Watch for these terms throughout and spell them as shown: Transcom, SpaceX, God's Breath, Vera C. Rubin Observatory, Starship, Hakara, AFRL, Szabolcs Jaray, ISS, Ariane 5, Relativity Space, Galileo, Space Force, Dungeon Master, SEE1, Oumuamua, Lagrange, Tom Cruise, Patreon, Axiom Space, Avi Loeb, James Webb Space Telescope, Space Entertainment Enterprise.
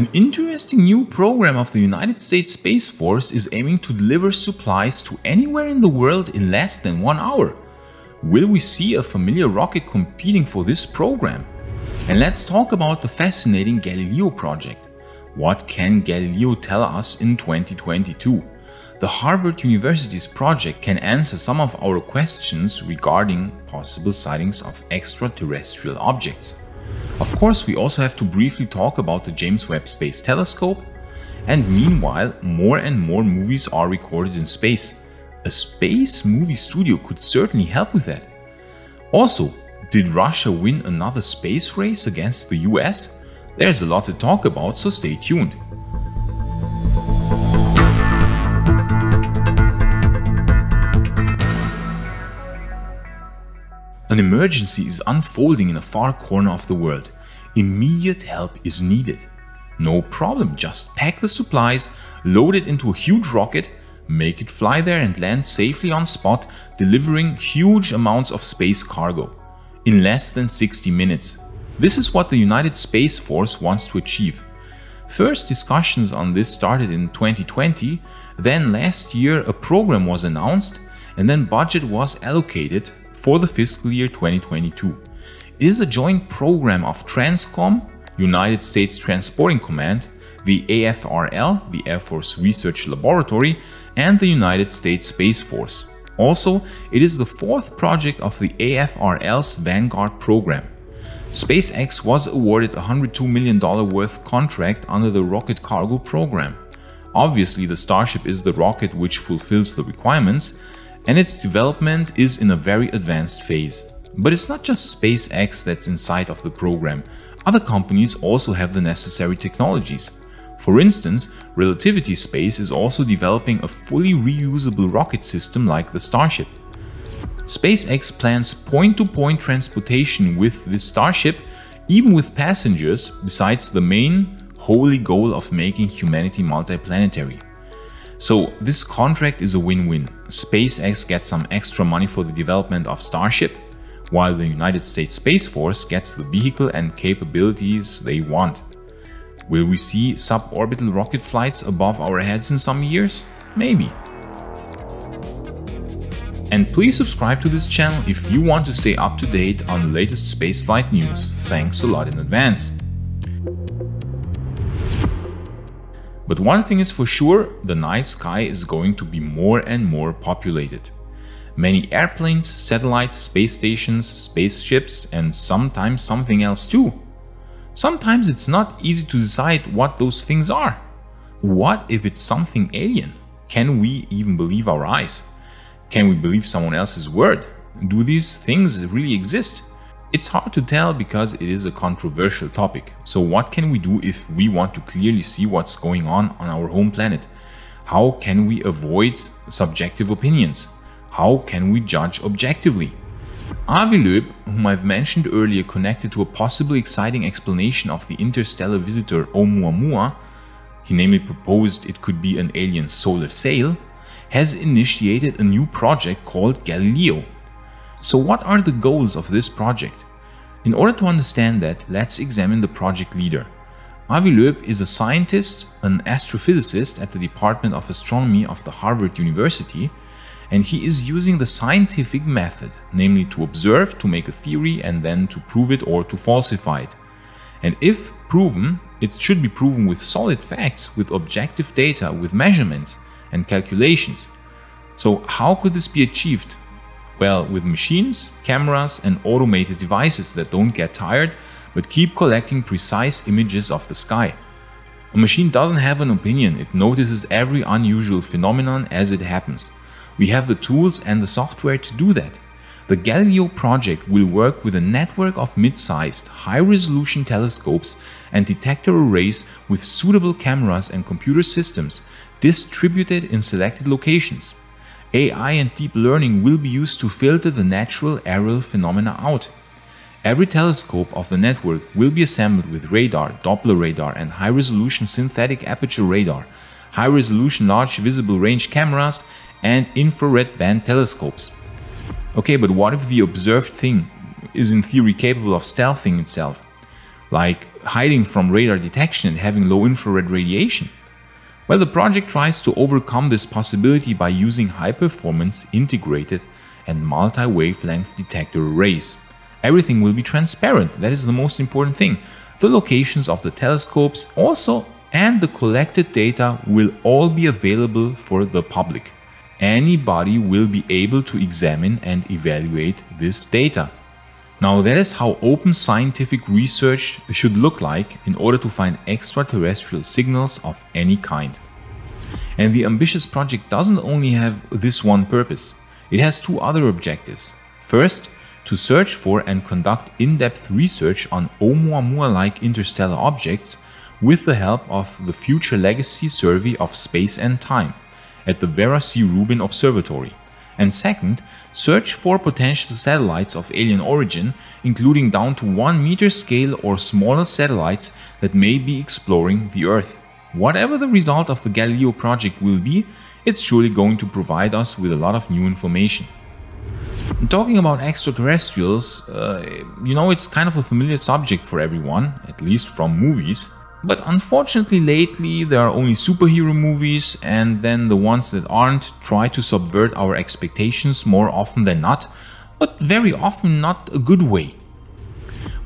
An interesting new program of the United States Space Force is aiming to deliver supplies to anywhere in the world in less than 1 hour. Will we see a familiar rocket competing for this program? And let's talk about the fascinating Galileo project. What can Galileo tell us in 2022? The Harvard University's project can answer some of our questions regarding possible sightings of extraterrestrial objects. Of course, we also have to briefly talk about the James Webb Space Telescope. And meanwhile, more and more movies are recorded in space. A space movie studio could certainly help with that. Also, did Russia win another space race against the US? There's a lot to talk about, so stay tuned. An emergency is unfolding in a far corner of the world. Immediate help is needed. No problem, just pack the supplies, load it into a huge rocket, make it fly there and land safely on spot, delivering huge amounts of space cargo in less than 60 minutes. This is what the United Space Force wants to achieve. First discussions on this started in 2020, then last year a program was announced and then budget was allocated for the fiscal year 2022. It is a joint program of Transcom, United States Transporting Command, the AFRL, the Air Force Research Laboratory, and the United States Space Force. Also, it is the fourth project of the AFRL's Vanguard program. SpaceX was awarded a $102 million worth contract under the Rocket Cargo program. Obviously, the Starship is the rocket which fulfills the requirements, and its development is in a very advanced phase. But it's not just SpaceX that's inside of the program. Other companies also have the necessary technologies. For instance, Relativity Space is also developing a fully reusable rocket system like the Starship. SpaceX plans point-to-point transportation with this Starship, even with passengers, besides the main holy goal of making humanity multiplanetary. So this contract is a win-win. SpaceX gets some extra money for the development of Starship, while the United States Space Force gets the vehicle and capabilities they want. Will we see suborbital rocket flights above our heads in some years? Maybe. And please subscribe to this channel if you want to stay up to date on the latest spaceflight news. Thanks a lot in advance. But one thing is for sure, the night sky is going to be more and more populated. Many airplanes, satellites, space stations, spaceships, and sometimes something else too. Sometimes it's not easy to decide what those things are. What if it's something alien? Can we even believe our eyes? Can we believe someone else's word? Do these things really exist? It's hard to tell because it is a controversial topic. So what can we do if we want to clearly see what's going on our home planet? How can we avoid subjective opinions? How can we judge objectively? Avi Loeb, whom I've mentioned earlier connected to a possibly exciting explanation of the interstellar visitor Oumuamua, he namely proposed it could be an alien solar sail, has initiated a new project called Galileo. So what are the goals of this project? In order to understand that, let's examine the project leader. Avi Loeb is a scientist, an astrophysicist at the Department of Astronomy of the Harvard University, and he is using the scientific method, namely to observe, to make a theory, and then to prove it or to falsify it. And if proven, it should be proven with solid facts, with objective data, with measurements and calculations. So how could this be achieved? Well, with machines, cameras and automated devices that don't get tired but keep collecting precise images of the sky. A machine doesn't have an opinion, it notices every unusual phenomenon as it happens. We have the tools and the software to do that. The Galileo project will work with a network of mid-sized, high-resolution telescopes and detector arrays with suitable cameras and computer systems distributed in selected locations. AI and deep learning will be used to filter the natural aerial phenomena out. Every telescope of the network will be assembled with radar, Doppler radar and high-resolution synthetic aperture radar, high-resolution large visible range cameras and infrared band telescopes. Okay, but what if the observed thing is in theory capable of stealthing itself? Like hiding from radar detection and having low infrared radiation? Well, the project tries to overcome this possibility by using high-performance, integrated and multi-wavelength detector arrays. Everything will be transparent, that is the most important thing. The locations of the telescopes also and the collected data will all be available for the public. Anybody will be able to examine and evaluate this data. Now, that is how open scientific research should look like in order to find extraterrestrial signals of any kind. And the ambitious project doesn't only have this one purpose. It has two other objectives. First, to search for and conduct in-depth research on Oumuamua-like interstellar objects with the help of the Future Legacy Survey of Space and Time at the Vera C. Rubin Observatory. And second, search for potential satellites of alien origin, including down to 1-meter scale or smaller satellites that may be exploring the Earth. Whatever the result of the Galileo project will be, it's surely going to provide us with a lot of new information. Talking about extraterrestrials, it's kind of a familiar subject for everyone, at least from movies. But unfortunately lately there are only superhero movies, and then the ones that aren't try to subvert our expectations more often than not, but very often not a good way.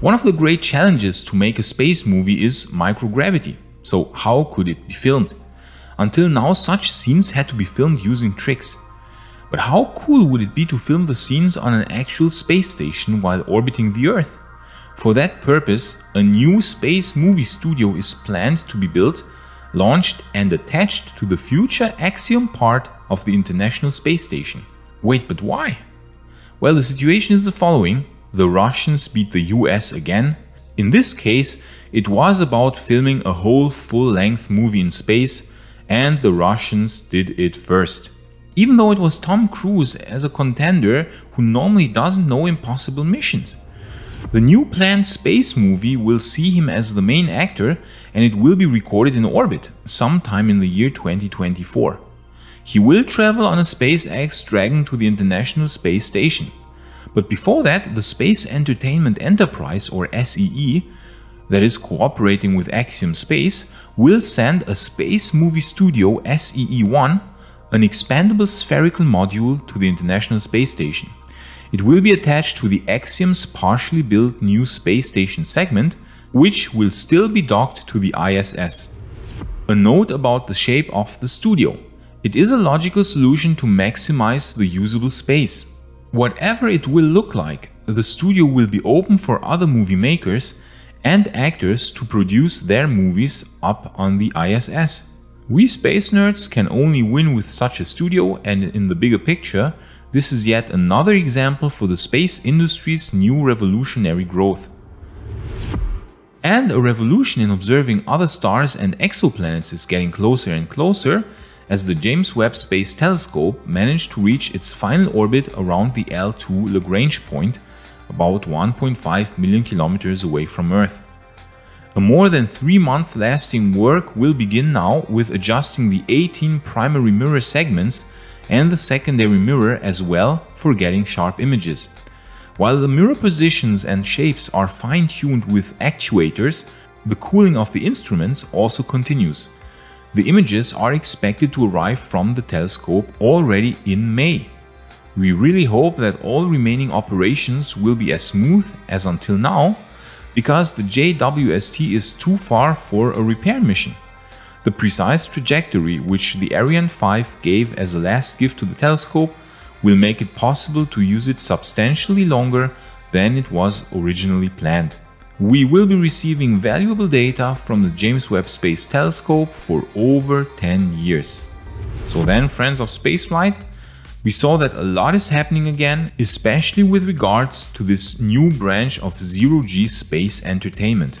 One of the great challenges to make a space movie is microgravity. So how could it be filmed? Until now such scenes had to be filmed using tricks. But how cool would it be to film the scenes on an actual space station while orbiting the Earth? For that purpose, a new space movie studio is planned to be built, launched and attached to the future Axiom part of the International Space Station. Wait, but why? Well, the situation is the following. The Russians beat the US again. In this case, it was about filming a whole full-length movie in space, and the Russians did it first. Even though it was Tom Cruise as a contender who normally doesn't know impossible missions. The new planned space movie will see him as the main actor, and it will be recorded in orbit sometime in the year 2024. He will travel on a SpaceX Dragon to the International Space Station. But before that, the Space Entertainment Enterprise, or SEE, that is cooperating with Axiom Space, will send a space movie studio SEE1, an expandable spherical module, to the International Space Station. It will be attached to the Axiom's partially built new space station segment, which will still be docked to the ISS. A note about the shape of the studio. It is a logical solution to maximize the usable space. Whatever it will look like, the studio will be open for other movie makers and actors to produce their movies up on the ISS. We space nerds can only win with such a studio, and in the bigger picture, this is yet another example for the space industry's new revolutionary growth. And a revolution in observing other stars and exoplanets is getting closer and closer, as the James Webb Space Telescope managed to reach its final orbit around the L2 Lagrange point, about 1.5 million kilometers away from Earth. A more than 3-month lasting work will begin now with adjusting the 18 primary mirror segments and the secondary mirror as well for getting sharp images. While the mirror positions and shapes are fine-tuned with actuators, the cooling of the instruments also continues. The images are expected to arrive from the telescope already in May. We really hope that all remaining operations will be as smooth as until now, because the JWST is too far for a repair mission. The precise trajectory which the Ariane 5 gave as a last gift to the telescope will make it possible to use it substantially longer than it was originally planned. We will be receiving valuable data from the James Webb Space Telescope for over 10 years. So then, friends of spaceflight, we saw that a lot is happening again, especially with regards to this new branch of zero-G space entertainment.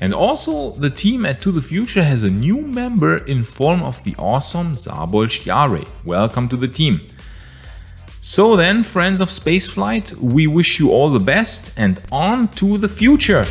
And also, the team at To The Future has a new member in form of the awesome Szabolcs Jaray. Welcome to the team. So then, friends of spaceflight, we wish you all the best, and on to the future!